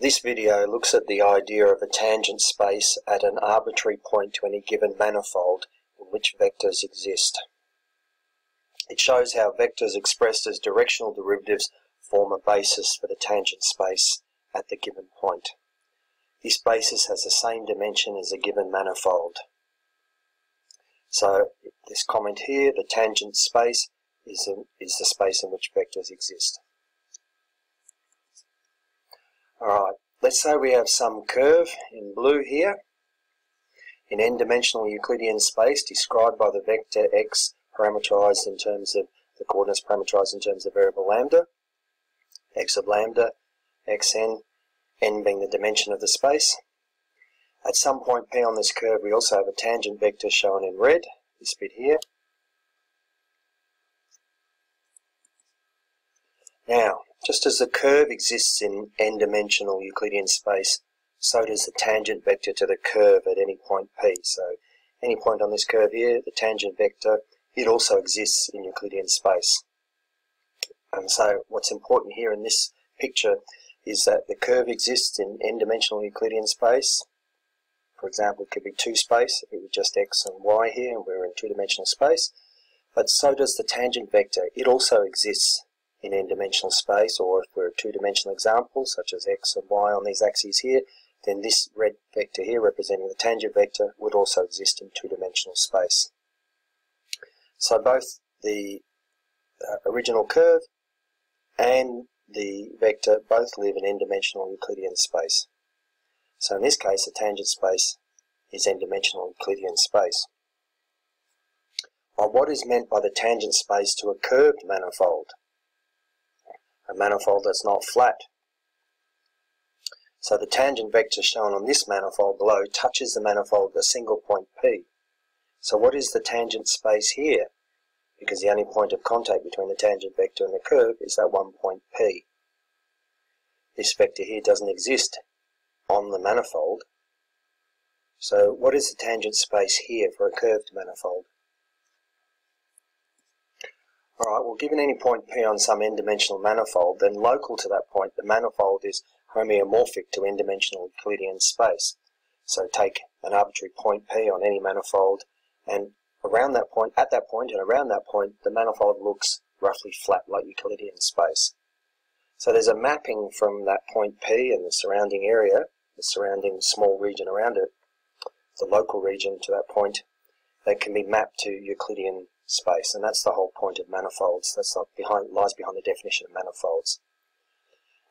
This video looks at the idea of a tangent space at an arbitrary point to any given manifold in which vectors exist. It shows how vectors expressed as directional derivatives form a basis for the tangent space at the given point. This basis has the same dimension as a given manifold. So this comment here, the tangent space, is the space in which vectors exist. Alright, let's say we have some curve in blue here in n-dimensional Euclidean space described by the vector x parameterized in terms of the coordinates parameterized in terms of variable lambda, x of lambda, xn, n being the dimension of the space. At some point P on this curve we also have a tangent vector shown in red, this bit here. Now, just as the curve exists in n-dimensional Euclidean space, so does the tangent vector to the curve at any point P. So any point on this curve here, the tangent vector, it also exists in Euclidean space. And so what's important here in this picture is that the curve exists in n-dimensional Euclidean space. For example, it could be two space, it would just x and y here, and we're in two-dimensional space. But so does the tangent vector. It also exists in n-dimensional space, or if we're a two-dimensional example, such as x and y on these axes here, then this red vector here representing the tangent vector would also exist in two-dimensional space. So both the original curve and the vector both live in n-dimensional Euclidean space. So in this case, the tangent space is n-dimensional Euclidean space. Well, what is meant by the tangent space to a curved manifold? A manifold that's not flat. So the tangent vector shown on this manifold below touches the manifold at a single point P. So what is the tangent space here? Because the only point of contact between the tangent vector and the curve is that one point P. This vector here doesn't exist on the manifold. So what is the tangent space here for a curved manifold? Alright, well, given any point P on some n-dimensional manifold, then local to that point, the manifold is homeomorphic to n-dimensional Euclidean space. So take an arbitrary point P on any manifold, and around that point, at that point and around that point, the manifold looks roughly flat like Euclidean space. So there's a mapping from that point P and the surrounding area, the surrounding small region around it, the local region to that point, that can be mapped to Euclidean space, and that's the whole point of manifolds. That's what lies behind the definition of manifolds.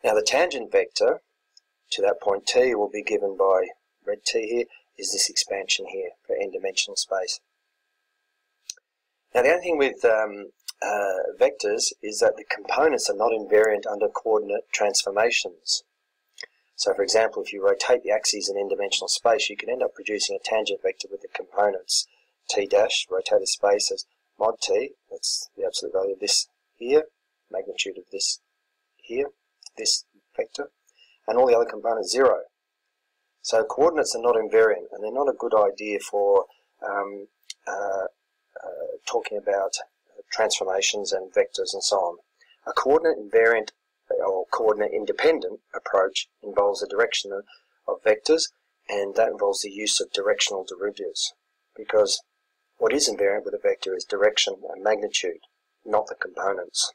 Now the tangent vector to that point T will be given by red T here, is this expansion here for n-dimensional space. Now the only thing with vectors is that the components are not invariant under coordinate transformations. So for example, if you rotate the axes in n-dimensional space, you can end up producing a tangent vector with the components T dash, rotated space as mod t, that's the absolute value of this here, magnitude of this here, this vector, and all the other components 0. So coordinates are not invariant, and they're not a good idea for talking about transformations and vectors and so on. A coordinate invariant or coordinate independent approach involves the direction of vectors, and that involves the use of directional derivatives, because what is invariant with a vector is direction and magnitude, not the components.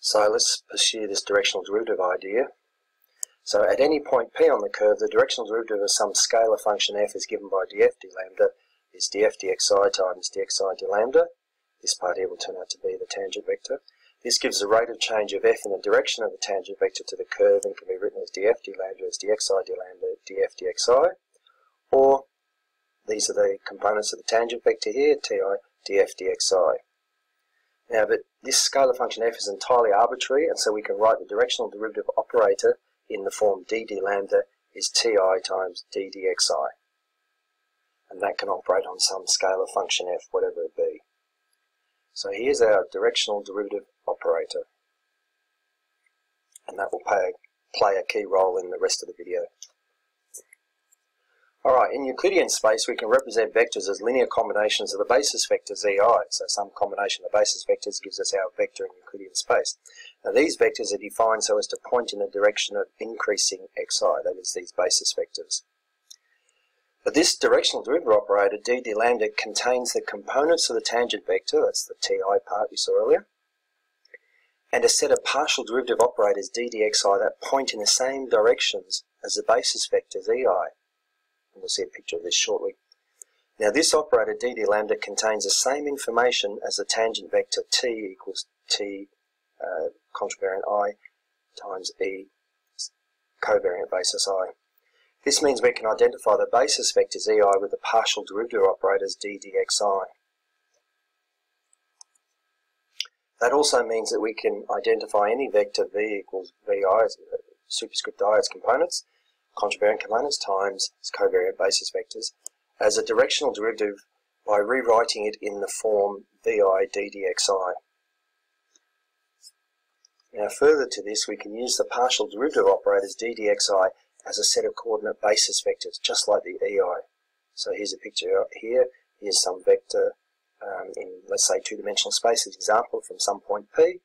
So let's pursue this directional derivative idea. So at any point P on the curve, the directional derivative of some scalar function f is given by df d lambda is df dxi times dxi d lambda. This part here will turn out to be the tangent vector. This gives the rate of change of f in the direction of the tangent vector to the curve and can be written as df d lambda is dxi d lambda df dxi. Or these are the components of the tangent vector here, ti df dxi. Now, but this scalar function f is entirely arbitrary, and so we can write the directional derivative operator in the form d d lambda is ti times d dxi. And that can operate on some scalar function f, whatever it be. So here's our directional derivative operator. And that will play a key role in the rest of the video. Alright, in Euclidean space we can represent vectors as linear combinations of the basis vectors ei, so some combination of the basis vectors gives us our vector in Euclidean space. Now these vectors are defined so as to point in the direction of increasing xi, that is these basis vectors. But this directional derivative operator d d lambda contains the components of the tangent vector, that's the ti part we saw earlier, and a set of partial derivative operators d d xi that point in the same directions as the basis vectors ei. And we'll see a picture of this shortly. Now this operator d d lambda contains the same information as the tangent vector t equals t contravariant I times e covariant basis I. This means we can identify the basis vectors ei with the partial derivative operators d d xi. That also means that we can identify any vector v equals vi, superscript I, as components, contravariant components times its covariant basis vectors, as a directional derivative by rewriting it in the form vi ddxi. Now further to this, we can use the partial derivative operators ddxi as a set of coordinate basis vectors, just like the ei. So here's a picture here, here's some vector in, let's say, two-dimensional space, as an example, from some point P,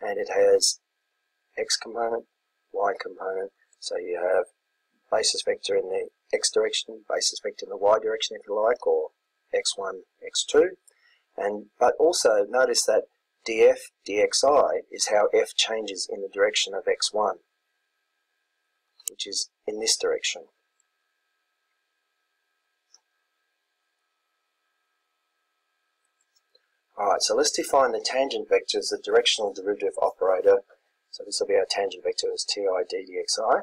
and it has x component, y component, so you have basis vector in the x direction, basis vector in the y direction if you like, or x1, x2. But also notice that df, dxi is how f changes in the direction of x1, which is in this direction. Alright, so let's define the tangent vector as the directional derivative operator. So this will be our tangent vector as ti ddxi.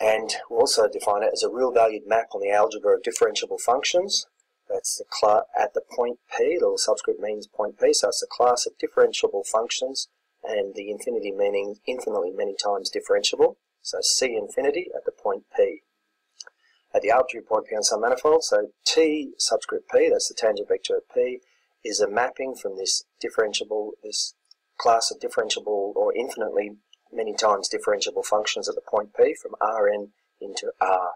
And we'll also define it as a real-valued map on the algebra of differentiable functions. That's the class at the point P, the little subscript means point P, so it's the class of differentiable functions, and the infinity meaning infinitely many times differentiable, so C infinity at the point P. At the arbitrary point P on some manifold, so T subscript P, that's the tangent vector of P, is a mapping from this differentiable, this class of differentiable or infinitely many times differentiable functions at the point P from Rn into R,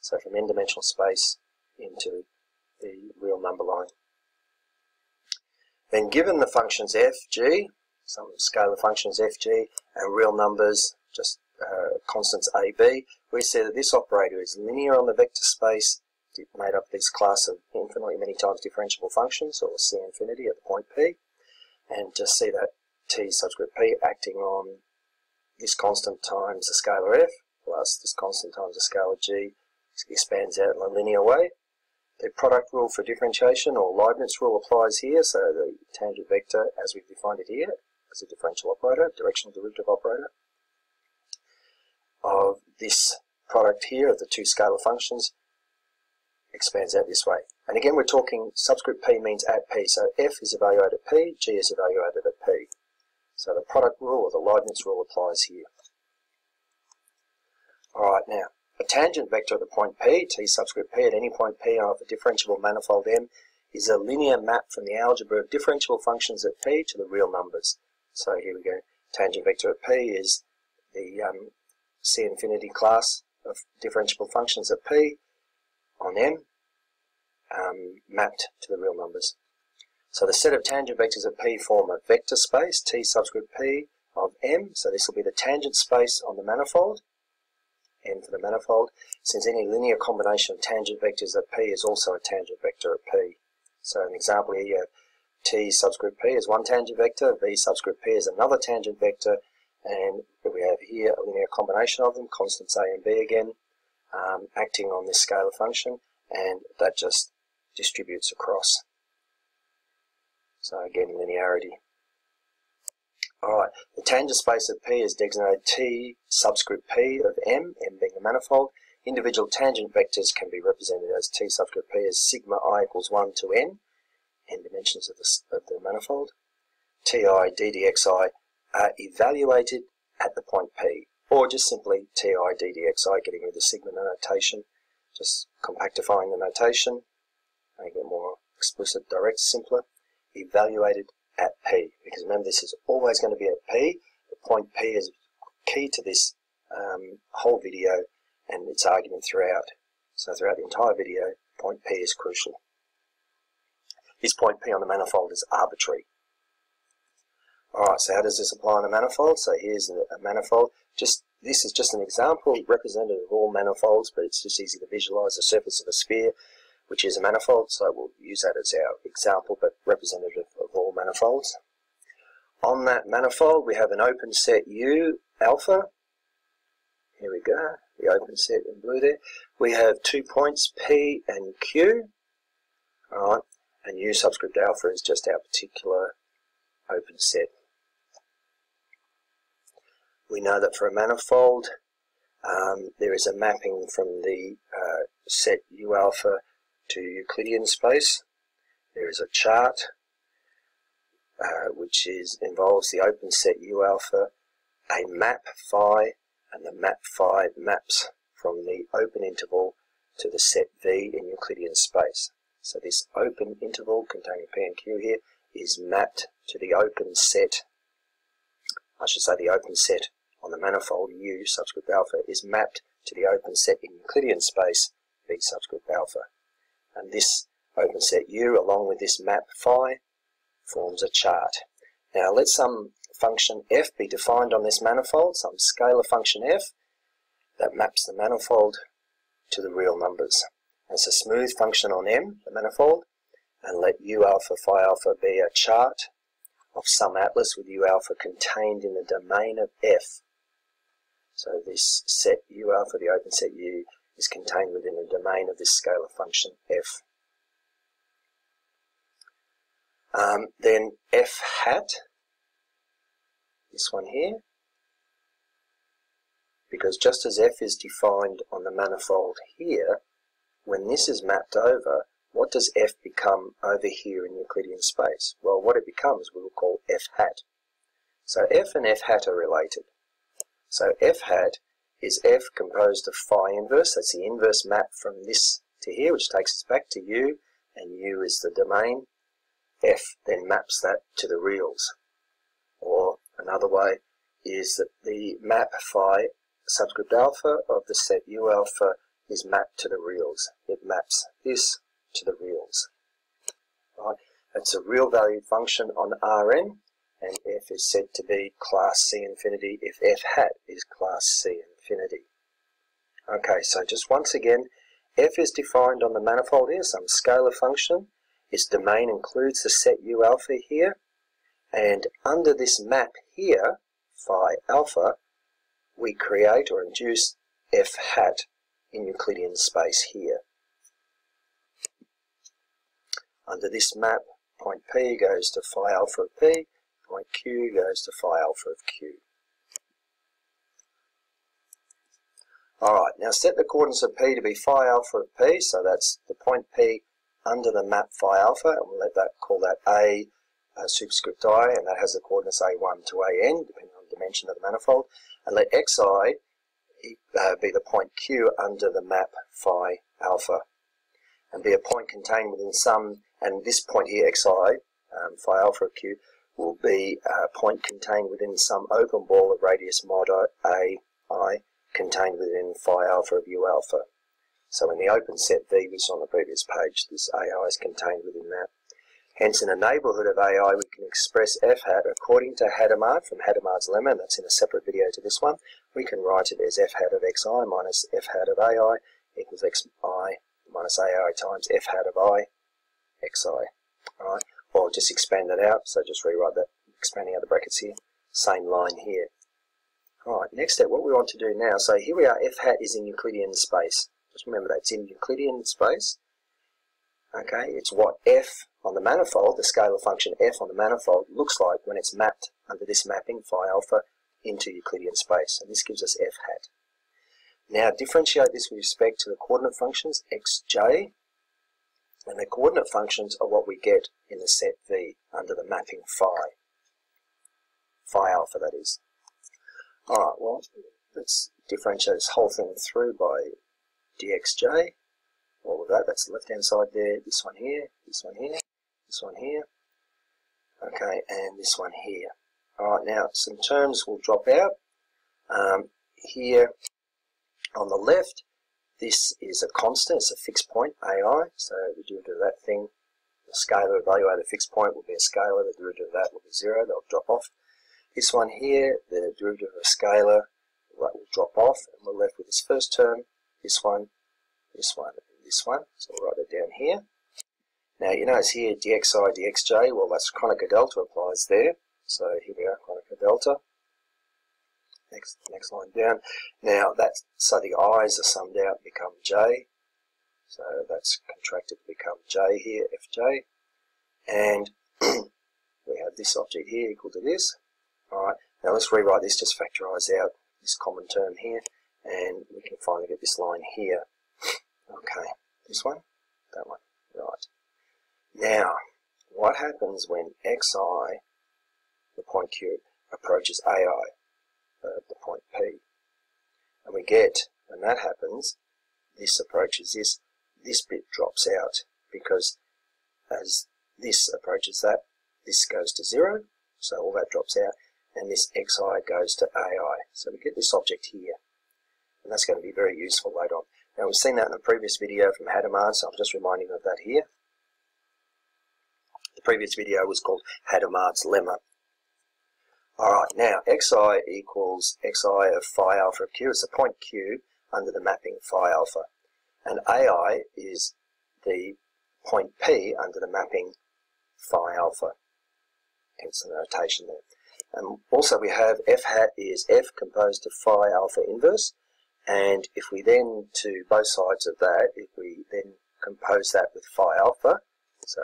so from n-dimensional space into the real number line. Then given the functions f, g, some scalar functions f, g, and real numbers, just constants a, b, we see that this operator is linear on the vector space made up of this class of infinitely many times differentiable functions, or C infinity at the point P, and just see that t subscript P acting on this constant times the scalar f plus this constant times the scalar g expands out in a linear way. The product rule for differentiation, or Leibniz rule, applies here, so the tangent vector as we've defined it here as a differential operator, directional derivative operator, of this product here of the two scalar functions expands out this way. And again we're talking subscript p means at p, so f is evaluated at p, g is evaluated at p. So the product rule, or the Leibniz rule, applies here. Alright, now, a tangent vector at the point P, t subscript P, at any point P of a differentiable manifold M, is a linear map from the algebra of differentiable functions at P to the real numbers. So here we go. Tangent vector at P is the C infinity class of differentiable functions at P on M, mapped to the real numbers. So the set of tangent vectors of P form a vector space, T subscript P of M, so this will be the tangent space on the manifold, M for the manifold, since any linear combination of tangent vectors at P is also a tangent vector at P. So an example here, you have T subscript P is one tangent vector, V subscript P is another tangent vector, and we have here a linear combination of them, constants A and B again, acting on this scalar function, and that just distributes across. So again, linearity. Alright, the tangent space of P is designated T subscript P of M being the manifold. Individual tangent vectors can be represented as T subscript P as sigma I equals 1 to n dimensions of the manifold. Ti ddxi are evaluated at the point P, or just simply Ti ddxi, getting rid of the sigma notation, just compactifying the notation, make it more explicit, direct, simpler. Evaluated at P, because remember this is always going to be at P. The point P is key to this whole video and its argument throughout. So throughout the entire video, point P is crucial. This point P on the manifold is arbitrary. Alright, so how does this apply on a manifold? So here's a manifold. This is just an example representative of all manifolds, but it's just easy to visualise the surface of a sphere, which is a manifold, so we'll use that as our example, but representative of all manifolds. On that manifold, we have an open set U, alpha. Here we go, the open set in blue there. We have 2 points, P and Q. Alright, and U subscript alpha is just our particular open set. We know that for a manifold, there is a mapping from the set U alpha to Euclidean space. There is a chart which involves the open set U alpha, a map phi, and the map phi maps from the open interval to the set V in Euclidean space. So this open interval containing P and Q here is mapped to the open set, I should say the open set on the manifold U subscript alpha is mapped to the open set in Euclidean space V subscript alpha. And this open set U along with this map phi forms a chart. Now let some function f be defined on this manifold, some scalar function f that maps the manifold to the real numbers. And it's a smooth function on M, the manifold, and let U alpha phi alpha be a chart of some atlas with U alpha contained in the domain of F. So this set U alpha, the open set U, is contained within the domain of this scalar function F. Then F hat, this one here, because just as F is defined on the manifold here, when this is mapped over, what does F become over here in Euclidean space? Well, what it becomes we will call F hat. So F and F hat are related. So F hat is F composed of phi inverse, that's the inverse map from this to here, which takes us back to U, and U is the domain. F then maps that to the reals. Or another way is that the map phi subscript alpha of the set U alpha is mapped to the reals. It maps this to the reals. Right. It's a real valued function on Rn, and f is said to be class C infinity if f hat is class C infinity. Okay, so just once again, f is defined on the manifold here, some scalar function. Its domain includes the set U alpha here, and under this map here, phi alpha, we create or induce f hat in Euclidean space here. Under this map, point P goes to phi alpha of P, point Q goes to phi alpha of Q. Alright, now set the coordinates of P to be phi alpha of P, so that's the point P under the map phi alpha, and we'll call that A superscript I, and that has the coordinates A1 to AN, depending on the dimension of the manifold, and let Xi be the point Q under the map phi alpha, and be a point contained within some, and this point here, xi, phi alpha of q, will be a point contained within some open ball of radius mod ai, contained within phi alpha of u alpha. So in the open set V, which is on the previous page, this ai is contained within that. Hence, in a neighbourhood of ai, we can express f hat according to Hadamard, from Hadamard's lemma, and that's in a separate video to this one. We can write it as f hat of xi minus f hat of ai equals xi minus ai times f hat of I, xi. Alright, or just expand that out, so just rewrite that, expanding out the brackets here, same line here. Alright, next step, what we want to do now, so here we are, f hat is in Euclidean space. Just remember that, it's in Euclidean space. Okay, it's what f on the manifold, the scalar function f on the manifold, looks like when it's mapped under this mapping, phi alpha, into Euclidean space, and this gives us f hat. Now differentiate this with respect to the coordinate functions xj, and the coordinate functions are what we get in the set V under the mapping phi alpha that is. Alright, well let's differentiate this whole thing through by dxj, all of that, that's the left hand side there, this one here, this one here, this one here, okay, and this one here. Alright, now some terms will drop out here. On the left, This is a constant, it's a fixed point, AI, so the derivative of that thing, the scalar value at a fixed point will be a scalar, the derivative of that will be zero, that'll drop off. This one here, the derivative of a scalar, that will drop off, and we're left with this first term, this one, this one, and this one, so we'll write that down here. Now you notice here dxi, dxj, well that's Kronecker delta applies there, so here we are, Kronecker delta. Next line down. Now that's, so the i's are summed out and become j, so that's contracted to become j here, fj, and we have this object here equal to this. Alright, now let's rewrite this, just factorise out this common term here, and we can finally get this line here. Okay, this one, that one, right. Now, what happens when xi, the point q, approaches ai, the point P? And we get, when that happens, this approaches this, this bit drops out, because as this approaches that, this goes to zero, so all that drops out, and this xi goes to ai. So we get this object here, and that's going to be very useful later on. Now we've seen that in the previous video from Hadamard, so I'm just reminding you of that here. The previous video was called Hadamard's Lemma. Alright, now xi equals xi of phi alpha of q, it's the point q under the mapping phi alpha. And ai is the point p under the mapping phi alpha. Hence the notation there. And also we have f hat is f composed of phi alpha inverse. And if we then, to both sides of that, if we then compose that with phi alpha, so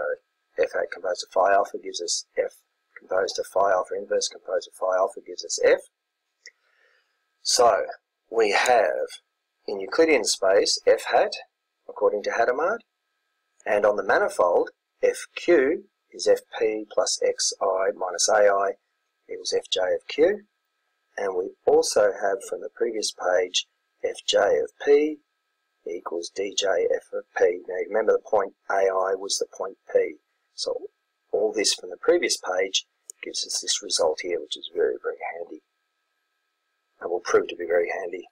f hat composed of phi alpha gives us f composed of phi alpha inverse composed of phi alpha gives us f. So we have in Euclidean space f hat according to Hadamard, and on the manifold fq is fp plus xi minus ai equals fj of q, and we also have from the previous page fj of p equals djf of p. Now remember the point ai was the point p, so all this from the previous page gives us this result here, which is very, very handy, and will prove to be very handy.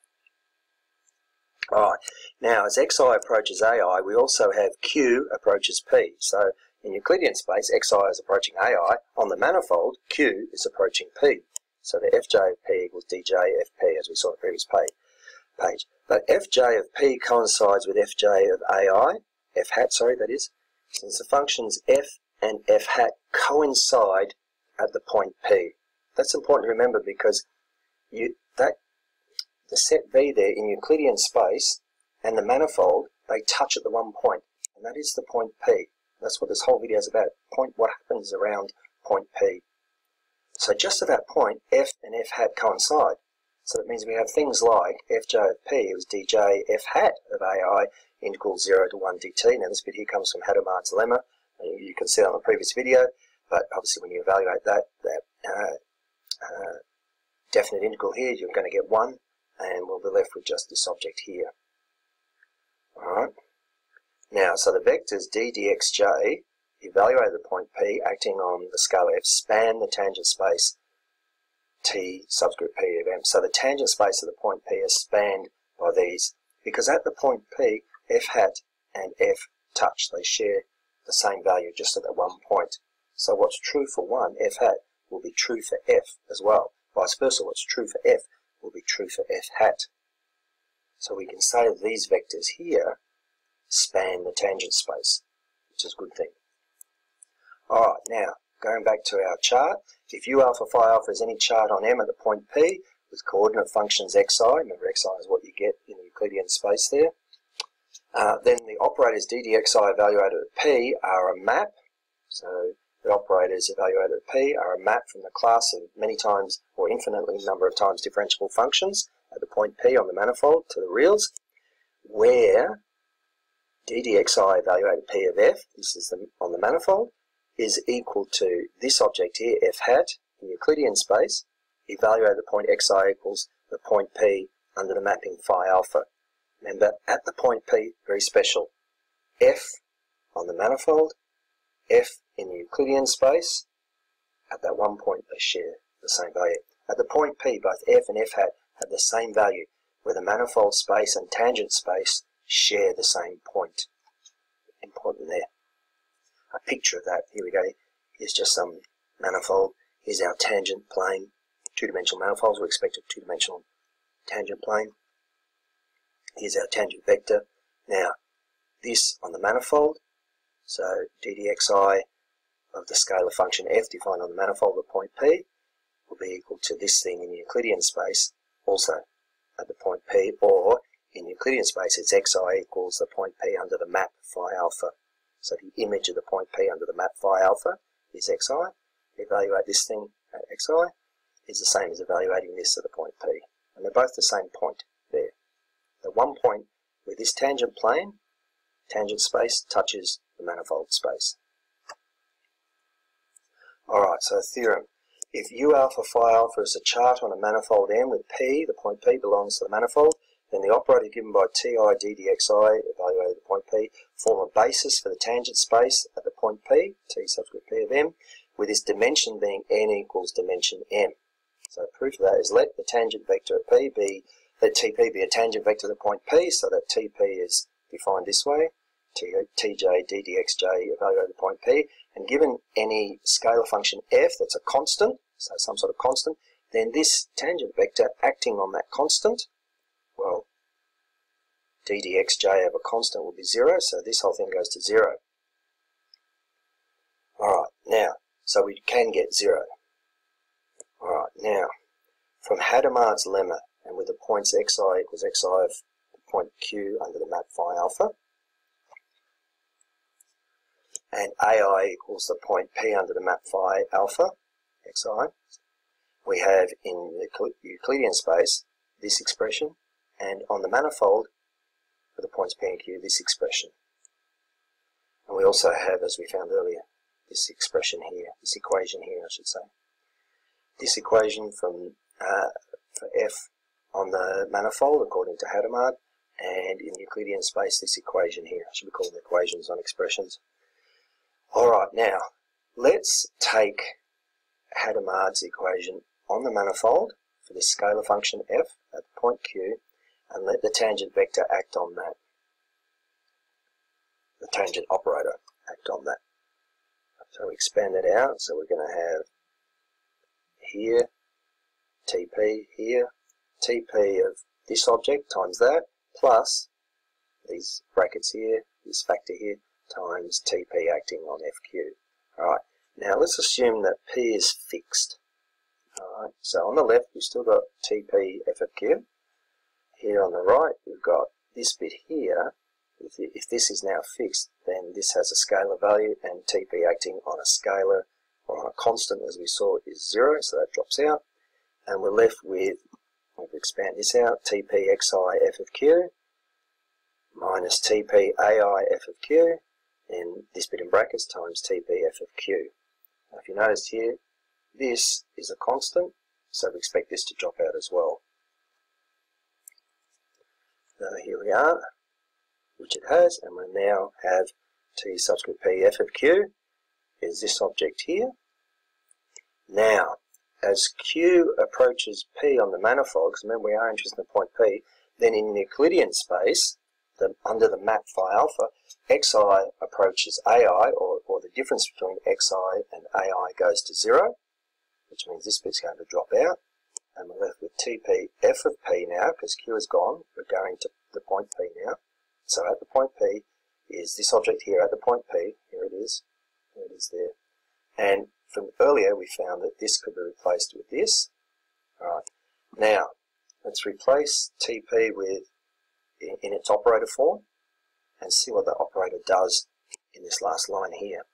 Alright, now as xi approaches ai, we also have q approaches p. So in Euclidean space, xi is approaching ai. On the manifold, q is approaching p. So the fj of p equals dj of p, as we saw on the previous page. But fj of p coincides with fj of ai, f hat, sorry, that is, since the functions f and f hat coincide at the point P. That's important to remember, because the set V there in Euclidean space and the manifold, they touch at the one point, and that is the point P. That's what this whole video is about, what happens around point P. So just at that point, F and F hat coincide. So that means we have things like Fj of P is Dj F hat of AI integral 0 to 1 dt. Now this bit here comes from Hadamard's lemma. You can see it on the previous video, but obviously when you evaluate that definite integral here, you're going to get 1, and we'll be left with just this object here. Alright. Now, so the vectors d, dxj evaluate the point P, acting on the scalar f, span the tangent space t subscript p of m. So the tangent space of the point P is spanned by these, because at the point P, f hat and f touch. They share the same value just at that one point. So what's true for one, f hat, will be true for f as well. Vice versa, what's true for f will be true for f hat. So we can say that these vectors here span the tangent space, which is a good thing. Alright, now, going back to our chart, if u alpha phi alpha is any chart on M at the point P with coordinate functions xi, remember xi is what you get in the Euclidean space there, then the operators d, dxi evaluated at P are a map. So the operators evaluated at P are a map from the class of many times or infinitely number of times differentiable functions at the point P on the manifold to the reals, where d, dxi evaluated P of f, this is on the manifold, is equal to this object here, f hat, in Euclidean space, evaluated at point xi equals the point P under the mapping phi alpha. Remember, at the point P, very special, f on the manifold, f in the Euclidean space, at that one point they share the same value. At the point P, both f and f hat have the same value, where the manifold space and tangent space share the same point. Important there. A picture of that, here we go, is just some manifold. Here's our tangent plane, two-dimensional manifolds, we expect a two-dimensional tangent plane. Here's our tangent vector. Now, this on the manifold, so ddxi of the scalar function f defined on the manifold at point P will be equal to this thing in Euclidean space, also at the point P, or in Euclidean space it's xi equals the point P under the map phi alpha. So the image of the point P under the map phi alpha is xi. Evaluate this thing at xi is the same as evaluating this at the point P. And they're both the same point there. The one point where this tangent plane, tangent space, touches the manifold space. Alright, so theorem. If u alpha phi alpha is a chart on a manifold M with P, the point P belongs to the manifold, then the operator given by Ti ddxi, evaluated at the point P, form a basis for the tangent space at the point P, T subscript P of M, with its dimension being n equals dimension M. So proof of that is let the tangent vector of P be, let Tp be a tangent vector at the point P, so that Tp is defined this way, Tj ddxj evaluated at the point P, and given any scalar function f that's a constant, so some sort of constant, then this tangent vector acting on that constant, well, ddxj of a constant will be 0, so this whole thing goes to 0. Alright, now, so we can get 0. Alright, now, from Hadamard's lemma, and with the points xi equals xi of the point q under the map phi alpha, and ai equals the point p under the map phi alpha, xi, we have in Euclidean space this expression, and on the manifold, for the points P and Q, this expression. And we also have, as we found earlier, this expression here, this equation here, I should say. This equation from for F on the manifold, according to Hadamard, and in Euclidean space, this equation here. I should be calling equations, not expressions. All right, now, let's take Hadamard's equation on the manifold for this scalar function F at the point Q, and let the tangent vector act on that. The tangent operator act on that. So we expand it out, so we're going to have here, Tp here, Tp of this object times that, plus these brackets here, this factor here, times Tp acting on FQ. Alright, now let's assume that P is fixed. Alright, so on the left we've still got Tp F of Q. Here on the right, we've got this bit here. If this is now fixed, then this has a scalar value, and Tp acting on a scalar or on a constant, as we saw, is 0, so that drops out. And we're left with, if we expand this out, Tp xi f of q minus Tp ai f of q, and this bit in brackets times Tp f of q. Now, if you notice here, this is a constant, so we expect this to drop out as well. So here we are, which it has, and we now have T subscript P F of Q is this object here. Now, as Q approaches P on the manifold, because remember we are interested in the point P, then in Euclidean space, under the map phi alpha, xi approaches ai, or the difference between xi and ai goes to 0, which means this bit's going to drop out. And we're left with Tp f of p now, because q is gone, we're going to the point p now. So at the point p is this object here at the point p, here it is there. And from earlier we found that this could be replaced with this. Alright, now let's replace Tp with, in its operator form, and see what the operator does in this last line here.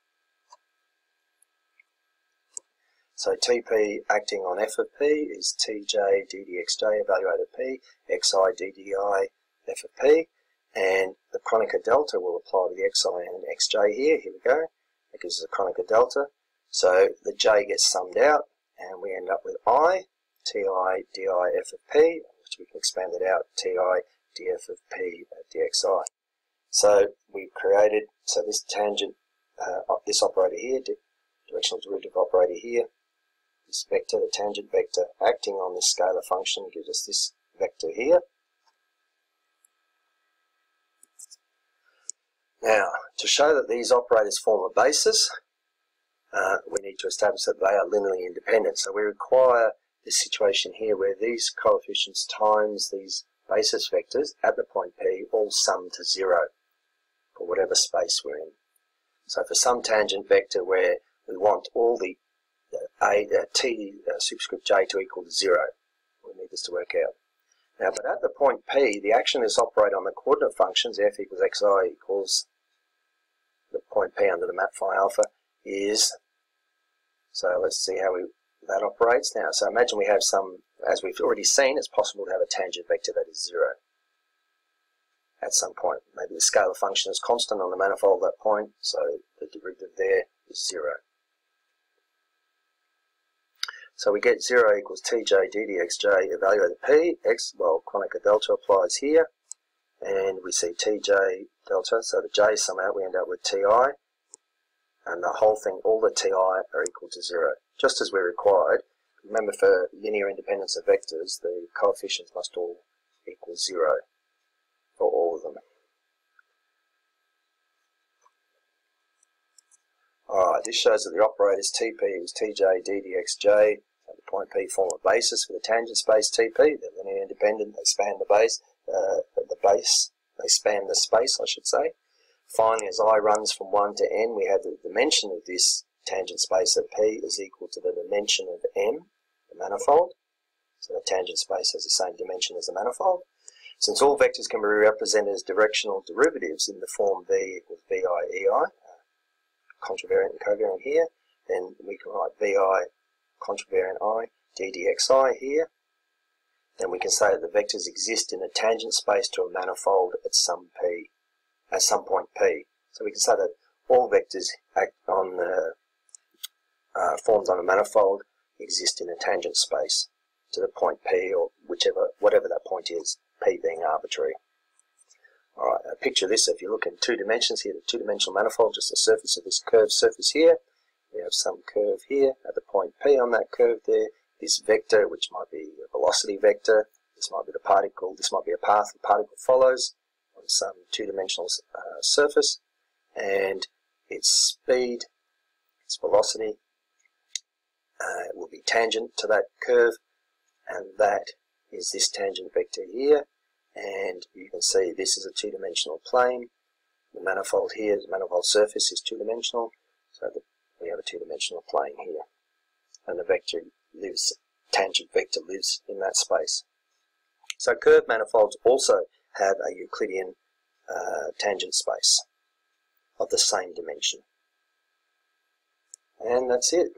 So Tp acting on f of p is Tj ddxj evaluated p, xi ddi f of p, and the Kronecker delta will apply to the xi and xj here. Here we go. That gives us a Kronecker delta. So the j gets summed out, and we end up with I, Ti di f of p, which we can expand it out, Ti df of p dxi. So we've created, so this tangent, this operator here, directional derivative operator here, this vector, the tangent vector acting on this scalar function gives us this vector here. Now, to show that these operators form a basis, we need to establish that they are linearly independent. So we require this situation here where these coefficients times these basis vectors at the point P all sum to 0 for whatever space we're in. So for some tangent vector where we want all the superscript J to equal to 0, we need this to work out. Now, but at the point P, the action is operate on the coordinate functions f equals xi equals the point P under the map phi alpha is, so let's see how that operates now. So imagine we have some, as we've already seen, it's possible to have a tangent vector that is 0 at some point. Maybe the scalar function is constant on the manifold at that point, so the derivative there is 0. So we get 0 equals tj ddxj, evaluate p, x, well, Kronecker delta applies here, and we see tj delta, so the j sum out, we end up with ti, and the whole thing, all the ti are equal to 0, just as we're required. Remember, for linear independence of vectors, the coefficients must all equal 0 for all of them. Alright, this shows that the operators tp equals tj ddxj. At the point P form a basis for the tangent space tp. They're linearly independent. They span the base. They span the space, I should say. Finally, as I runs from 1 to n, we have the dimension of this tangent space at P is equal to the dimension of M, the manifold. So the tangent space has the same dimension as the manifold. Since all vectors can be represented as directional derivatives in the form v equals vi ei, contravariant and covariant here, then we can write vi contravariant I ddxi here. Then we can say that the vectors exist in a tangent space to a manifold at some p, at some point p. So we can say that all vectors act on the formed on a manifold exist in a tangent space to the point p, or whatever that point is, p being arbitrary. All right, now picture this. If you look in two dimensions here, the two-dimensional manifold, just the surface of this curved surface here. We have some curve here at the point P on that curve there. This vector, which might be a velocity vector, this might be the particle, this might be a path the particle follows on some two-dimensional surface, and its speed, its velocity, it will be tangent to that curve, and that is this tangent vector here. And you can see this is a two-dimensional plane. The manifold here, the manifold surface is two-dimensional, so we have a two-dimensional plane here. And the vector lives, tangent vector lives in that space. So curved manifolds also have a Euclidean tangent space of the same dimension. And that's it.